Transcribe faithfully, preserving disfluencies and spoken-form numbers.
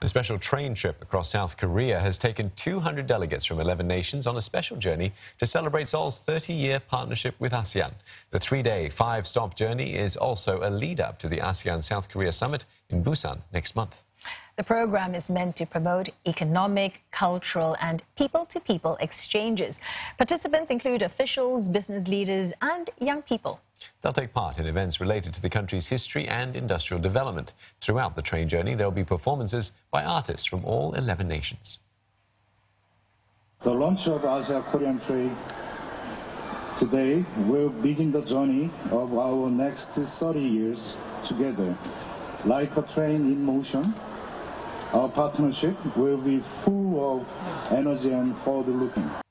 A special train trip across South Korea has taken two hundred delegates from eleven nations on a special journey to celebrate Seoul's thirty-year partnership with ASEAN. The three-day, five-stop journey is also a lead-up to the ASEAN-South Korea summit in Busan next month. The program is meant to promote economic, cultural, and people-to-people exchanges. Participants include officials, business leaders, and young people. They'll take part in events related to the country's history and industrial development. Throughout the train journey, there will be performances by artists from all eleven nations. The launch of ASEAN-Korean trade today will begin the journey of our next thirty years together. Like a train in motion, our partnership will be full of energy and forward-looking.